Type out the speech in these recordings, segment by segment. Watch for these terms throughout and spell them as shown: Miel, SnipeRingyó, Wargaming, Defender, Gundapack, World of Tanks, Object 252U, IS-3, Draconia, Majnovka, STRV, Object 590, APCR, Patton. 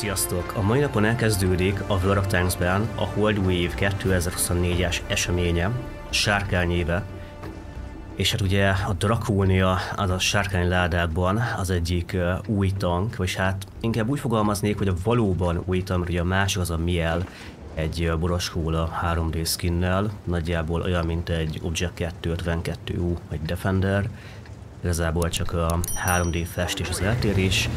Sziasztok! A mai napon elkezdődik a World of Tanksben a Hold Wave 2024-es eseménye, sárkányébe. És hát ugye a Draconia, az a sárkányládákban az egyik új tank, vagy hát inkább úgy fogalmaznék, hogy a valóban új tank, ugye a másik az a Miel, egy boroskóla 3D skinnel, nagyjából olyan, mint egy Object 252U, vagy Defender. Igazából csak a 3D festés az eltérés.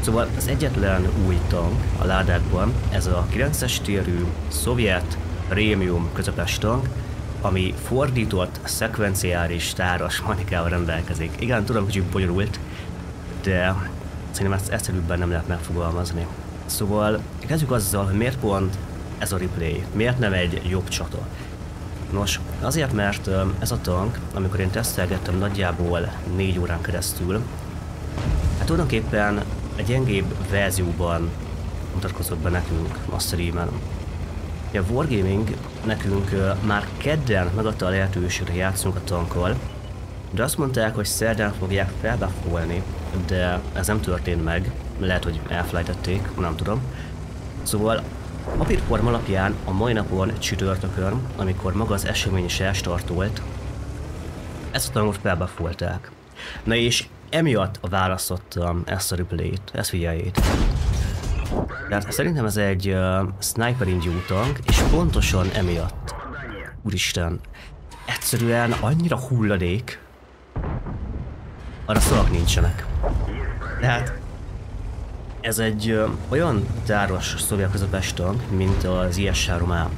Szóval az egyetlen új tank a ládákban, ez a 9-es térű szovjet prémium közepes tank, ami fordított, szekvenciális, táras manikával rendelkezik. Igen, tudom, kicsit bonyolult, de szerintem ezt egyszerűbben nem lehet megfogalmazni. Szóval kezdjük azzal, hogy miért pont ez a replay, miért nem egy jobb csata. Nos, azért, mert ez a tank, amikor én tesztelgettem nagyjából 4 órán keresztül, hát tulajdonképpen egy gyengébb verzióban mutatkozott be nekünk a streamen. A Wargaming nekünk már kedden megadta a lehetőséget, hogy játszunk a tankkal, de azt mondták, hogy szerdán fogják felbuffolni, de ez nem történt meg, lehet, hogy elfelejtették, nem tudom. Szóval papírform alapján a mai napon csütörtökön, amikor maga az esemény is elstartolt, ezt a tankot felbuffolták. Na és emiatt választottam ezt a replayt, ezt figyeljét. Tehát szerintem ez egy SnipeRingyó tank, és pontosan emiatt. Úristen, egyszerűen annyira hulladék, arra szavak nincsenek. Tehát ez egy olyan táros szovjet közepes tank, mint az IS-3.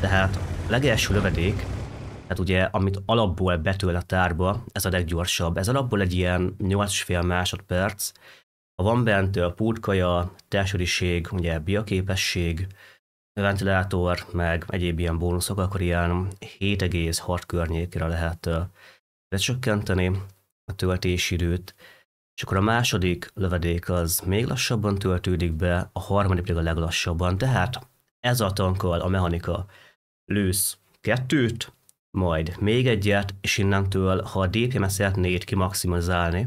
Tehát legelső lövedék, tehát ugye, amit alapból betöl a tárba, ez a leggyorsabb. Ez alapból egy ilyen 8,5 másodperc. Ha van bent a pótkaja, társadiség, ugye biaképesség, ventilátor, meg egyéb ilyen bónuszok, akkor ilyen 7,6 környékre lehet lecsökkenteni a töltési időt. És akkor a második lövedék az még lassabban töltődik be, a harmadik pedig a leglassabban. Tehát ez a tankkal a mechanika, lősz 2-t, majd még egyet, és innentől, ha a DPMS-et 4 kimaximalizálni.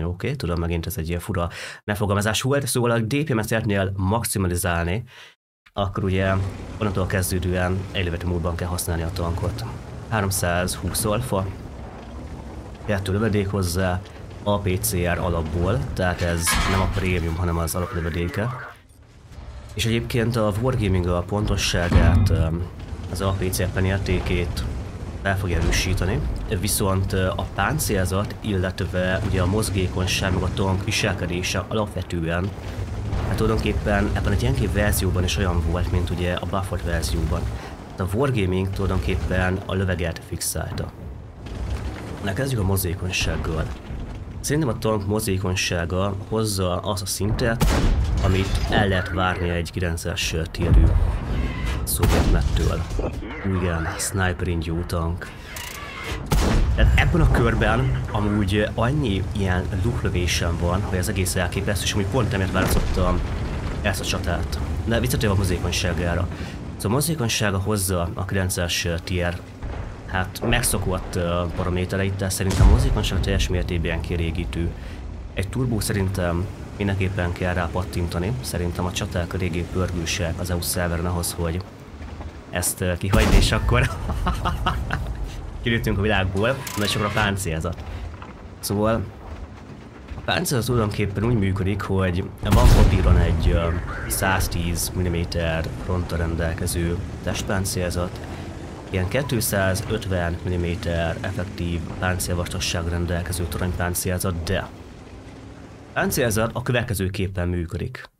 Jó, oké, tudom, megint ez egy ilyen fura megfogalmazás volt, szóval a DPMS-etnél maximalizálni, akkor ugye onnantól kezdődően egy lövető módban kell használni a tankot. 320 alfa, 2 lövedék hozzá, APCR alapból, tehát ez nem a prémium, hanem az alaplövedéke. És egyébként a Wargaming a pontosságát, az APCR penértékét fel fogja erősíteni, viszont a páncélzat, illetve ugye a mozgékonyság, meg a tank viselkedése alapvetően, hát tulajdonképpen ebben a gyengébb verzióban is olyan volt, mint ugye a buffert verzióban. A Wargaming tulajdonképpen a löveget fixálta. Na, kezdjük a mozgékonysággal. Szerintem a tank mozgékonysága hozza azt a szintet, amit el lehet várni egy 9-es térű szovjetmettől. Igen, SnipeRingyó tank. Tehát ebben a körben amúgy annyi ilyen luklövésem van, hogy az egész elképesztő, és amúgy pont emiatt választottam ezt a csatát. De visszatérve a mozgékonyságára. Szóval a mozgékonysága hozza a 9-es tier, hát megszokott paramétereit, de szerintem a mozgékonyság teljes mértékben kielégítő. Egy turbó szerintem mindenképpen kell rá pattintani. Szerintem a csaták a régi pörgősek az EU szerveren ahhoz, hogy ezt kihagyni, és akkor kirültünk a világból, mert csak a páncélzat. Szóval a páncélzat tulajdonképpen úgy működik, hogy van papíron egy 110 mm frontra rendelkező testpáncélzat, ilyen 250 mm effektív páncélvastagságra rendelkező toronypáncélzat, de a páncélzat a következőképpen működik.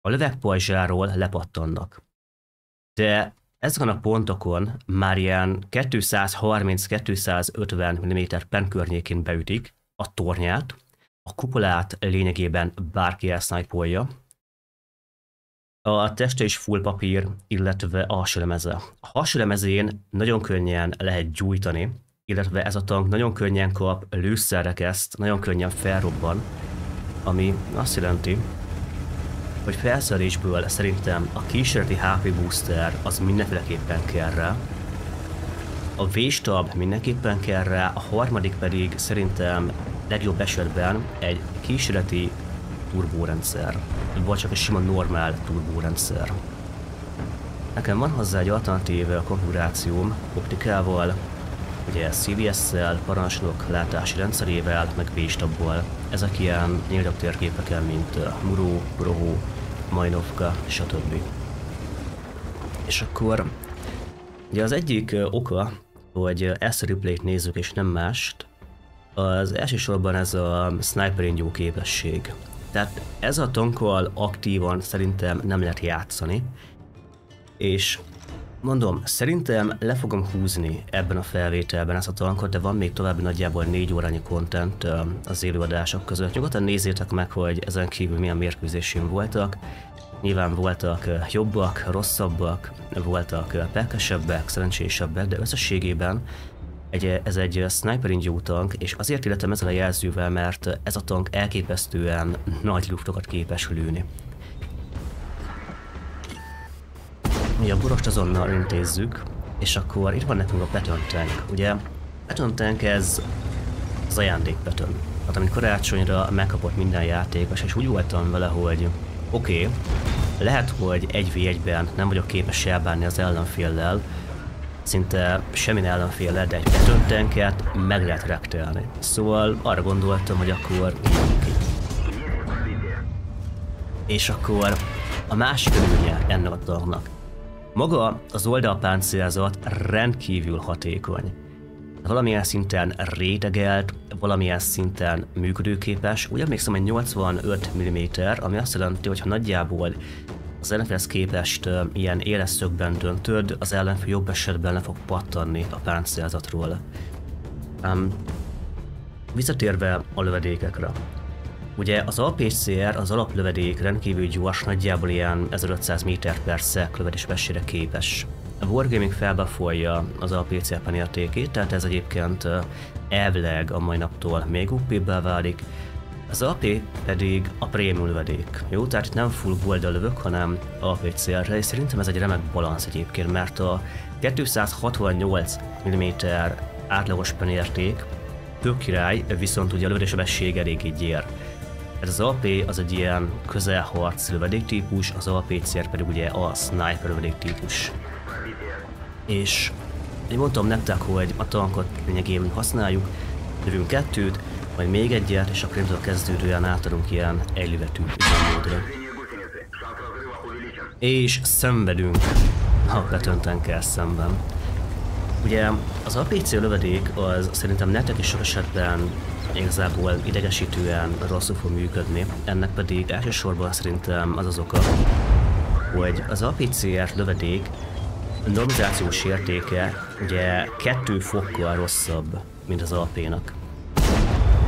A lövegpajzsáról lepattannak. De ezeken a pontokon már ilyen 230-250 mm pen környékén beütik a tornyát, a kupolát lényegében bárki elsznájpolja, a teste is full papír, illetve a hasülemeze. A hasülemezén nagyon könnyen lehet gyújtani, illetve ez a tank nagyon könnyen kap lőszerrekeszt, nagyon könnyen felrobban, ami azt jelenti, hogy felszerelésből szerintem a kísérleti HP booster az mindenféleképpen kell rá, a V-stab mindenképpen kell rá, a harmadik pedig szerintem legjobb esetben egy kísérleti turbórendszer, vagy csak egy sima normál turbórendszer. Nekem van hozzá egy alternatív konfigurációm optikával, ugye CVS-szel, parancsnok látási rendszerével, meg V-stabbal. Ezek ilyen nyíltabb térképeken, mint Muró, Rohó, Majnovka, stb. És akkor ugye az egyik oka, hogy ezt a replayt nézzük és nem mást, az elsősorban ez a SnipeRingyó képesség. Tehát ez a tankkal aktívan szerintem nem lehet játszani. És mondom, szerintem le fogom húzni ebben a felvételben ezt a tankot, de van még további nagyjából 4 órányi content az élőadások között. Nyugodtan nézzétek meg, hogy ezen kívül milyen mérkőzésén voltak. Nyilván voltak jobbak, rosszabbak, voltak pekkesebbek, szerencsésebbek, de összességében ez egy SnipeRingyó tank, és azért illetem ezzel a jelzővel, mert ez a tank elképesztően nagy luftokat képes lőni. Ugye a borost azonnal intézzük, és akkor itt van nekünk a Patton tank. Ugye Patton tank ez az ajándék Patton. Hát amit karácsonyra megkapott minden játékos, és úgy voltam vele, hogy oké, lehet, hogy 1v1-ben nem vagyok képes elbánni az ellenféllel, szinte semmi ellenféllel, de egy Patton tanket meg lehet reptelni. Szóval arra gondoltam, hogy akkor és akkor a másik előnye ennek a tanknak. Maga az oldalpáncélzat rendkívül hatékony. Valamilyen szinten rétegelt, valamilyen szinten működőképes. Úgy emlékszem, hogy 85 mm, ami azt jelenti, hogy ha nagyjából az ellenfélhez képest ilyen éles szögben döntöd, az ellenfél jobb esetben le fog pattanni a páncélzatról. Visszatérve a lövedékekre. Ugye az APCR, az alaplövedék rendkívül gyors, nagyjából ilyen 1500 m/s lövedésmesszire képes. A Wargaming felbefolja az APCR penértékét, tehát ez egyébként elvileg a mai naptól még OP-bbá válik. Az AP pedig a prémium lövedék. Jó, tehát itt nem full boldal lövök, hanem APCR-re, és szerintem ez egy remek balansz egyébként, mert a 268 mm átlagos penérték tök király, viszont ugye a lövedésebesség eléggé gyér. Ez az AP az egy ilyen közelharc lövedéktípus, az APCR pedig ugye a sniper lövedéktípus. És én mondtam nektek, hogy a tankot lényegében használjuk, lövünk kettőt, majd még egyet, és akkor intől kezdődően átadunk ilyen egylevetű üzemmódra. És szenvedünk a Patton tankkel szemben. Ugye az APC lövedék az szerintem nektek is sok esetben igazából idegesítően rosszul fog működni, ennek pedig elsősorban szerintem az az oka, hogy az APCR lövedék normalizációs értéke ugye 2 fokkal rosszabb, mint az AP-nak.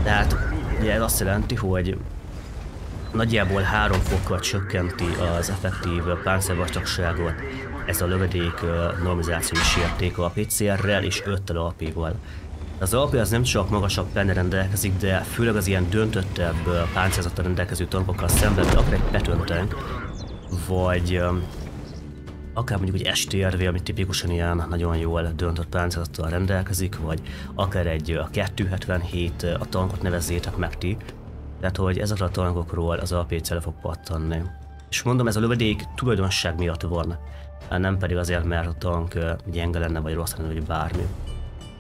Tehát ugye ez azt jelenti, hogy nagyjából 3 fokkal csökkenti az effektív páncélvastagságot ez a lövedék normalizációs értéke a PCR-rel és 5-tel AP-val. Az AP az nem csak magasabb penne rendelkezik, de főleg az ilyen döntöttebb páncélzattal rendelkező tankokkal szemben, akár egy Patton tank, vagy akár mondjuk egy STRV, ami tipikusan ilyen nagyon jól döntött páncélzattal rendelkezik, vagy akár egy 277, a tankot nevezzétek meg ti. Tehát, hogy ezekről a tankokról az APC-re fog pattanni. És mondom, ez a lövedék tulajdonság miatt van, nem pedig azért, mert a tank gyenge lenne, vagy rossz lenne, vagy bármi.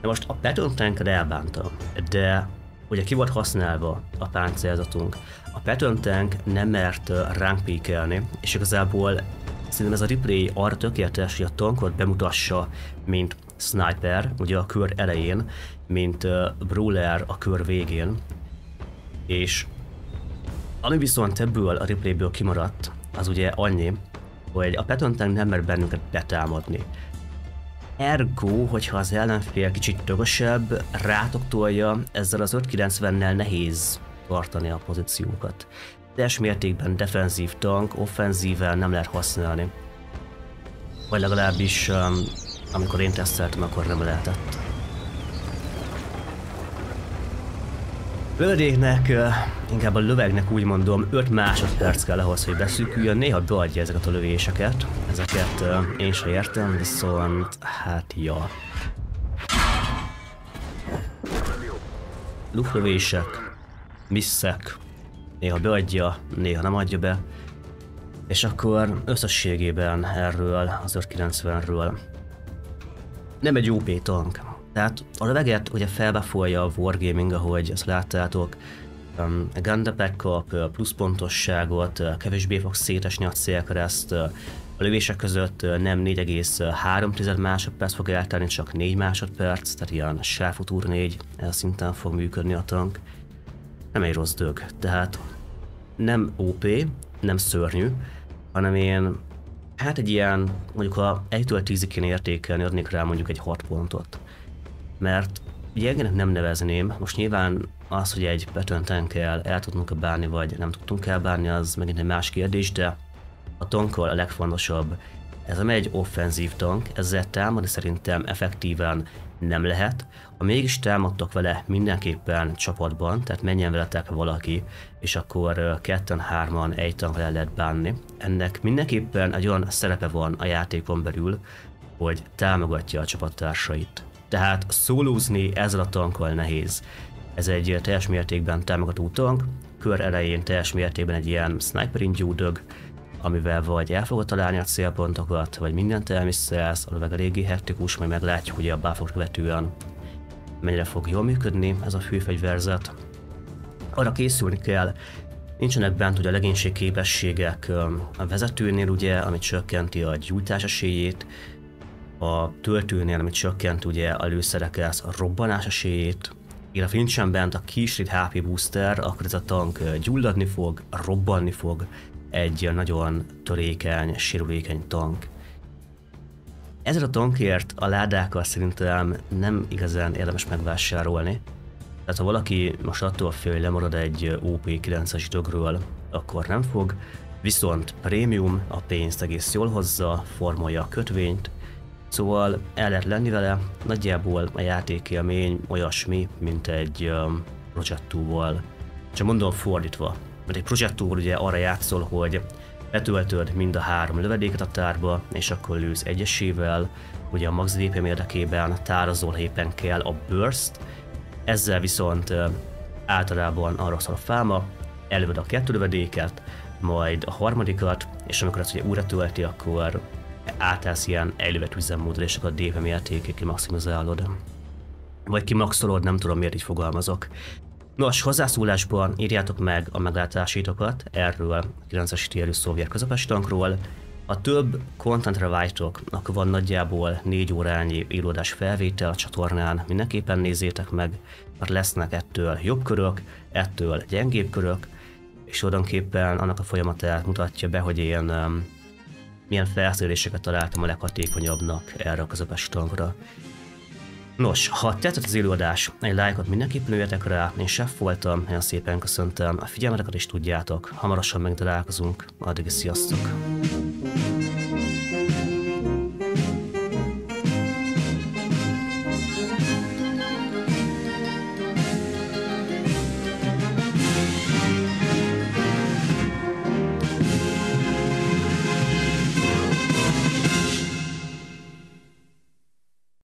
De most a Patton tanket elbántam, de ugye ki volt használva a páncélzatunk. A Patton tank nem mert ránk píkelni, és igazából szerintem ez a replay arra tökéletes, hogy a tankot bemutassa, mint sniper, ugye a kör elején, mint brawler a kör végén. És ami viszont ebből a replayből kimaradt, az ugye annyi, hogy a Patton tank nem mer bennünket betámadni. Ergo, hogyha az ellenfél kicsit tökösebb, rátok tolja, ezzel az 590-nel nehéz tartani a pozíciókat. Teljes mértékben defenzív tank, offenzíven nem lehet használni. Vagy legalábbis, amikor én teszteltem, akkor nem lehetett. Lövedéknek, inkább a lövegnek úgy mondom, 5 másodperc kell ahhoz, hogy beszűküljön, néha beadja ezeket a lövéseket. Ezeket én sem értem, viszont hát ja. Luklövések, misszek, Néha beadja, néha nem adja be. És akkor összességében erről, az 590-ről. Nem egy OP tank. Tehát a löveget ugye felbefolja a Wargaming, ahogy ezt láttátok. A Gundapack kap pluszpontosságot, kevésbé fog szétesni a célkereszt. A lövések között nem 4,3 másodperc fog eltelni, csak 4 másodperc, tehát ilyen sávfutúr 4 szinten fog működni a tank. Nem egy rossz dög, tehát nem OP, nem szörnyű, hanem én hát egy ilyen, mondjuk ha 1-től 10-ig én értékelni, adnék rá mondjuk egy 6 pontot. Mert gyengenek nem nevezném, most nyilván az, hogy egy Patton tankkel el tudnunk bánni, vagy nem tudtunk elbánni, az megint egy más kérdés, de a tankkal a legfontosabb. Ez nem egy offenzív tank, ezzel támadni szerintem effektíven nem lehet. Ha mégis támadtok vele, mindenképpen csapatban, tehát menjen veletek valaki, és akkor ketten, hárman, egy tankkal el lehet bánni. Ennek mindenképpen egy olyan szerepe van a játékon belül, hogy támogatja a csapattársait. Tehát szólózni ezzel a tankkal nehéz. Ez egy teljes mértékben támogató tank, kör elején teljes mértékben egy ilyen SnipeRingyó dög, amivel vagy el fogod találni a célpontokat, vagy mindent elmisszelsz, a löveg eléggé hektikus, majd meglátjuk, hogy a buffot követően mennyire fog jól működni ez a főfegyverzet. Arra készülni kell, nincsenek bent ugye a legénység képességek a vezetőnél, ugye, ami csökkenti a gyújtás esélyét, a töltőnél, ami csökkent ugye a lőszerekhez a robbanás esélyét, illetve nincsen bent a kísérít HP booster, akkor ez a tank gyulladni fog, robbanni fog, egy nagyon törékeny, sérülékeny tank. Ezért a tankért a ládákkal szerintem nem igazán érdemes megvásárolni. Tehát ha valaki most attól fél, hogy lemarad egy OP9-es dögről, akkor nem fog. Viszont prémium, a pénzt egész jól hozza, formolja a kötvényt. Szóval el lehet lenni vele, nagyjából a játékélmény olyasmi, mint egy Projectóval. Csak mondom fordítva. Mert egy projektor ugye arra játszol, hogy betöltöd mind a 3 lövedéket a tárba, és akkor lősz egyesével, ugye a max DPM érdekében tárazol, éppen kell a burst, ezzel viszont általában arra szól a fáma, előved a 2 lövedéket, majd a harmadikat, és amikor ezt ugye újra tölti, akkor átállsz ilyen elővet üzemmódra, és akkor a DPM értékét kimaximizálod. Vagy kimaxolod, nem tudom miért így fogalmazok. Nos, hozzászólásban írjátok meg a meglátásaitokat erről a 9-es térű szovjet közepes tankról. Ha több kontentre vágytok, akkor van nagyjából 4 órányi élőadás felvétel a csatornán, mindenképpen nézzétek meg, mert lesznek ettől jobb körök, ettől gyengébb körök, és tulajdonképpen annak a folyamatát mutatja be, hogy én milyen felszereléseket találtam a leghatékonyabbnak erre a közepes tankra. Nos, ha tetszett az élőadás, egy lájkot mindenképpen lőjetek rá, én Chef voltam, nagyon szépen köszöntöm, a figyelmeteket is tudjátok, hamarosan megtalálkozunk, addig is sziasztok!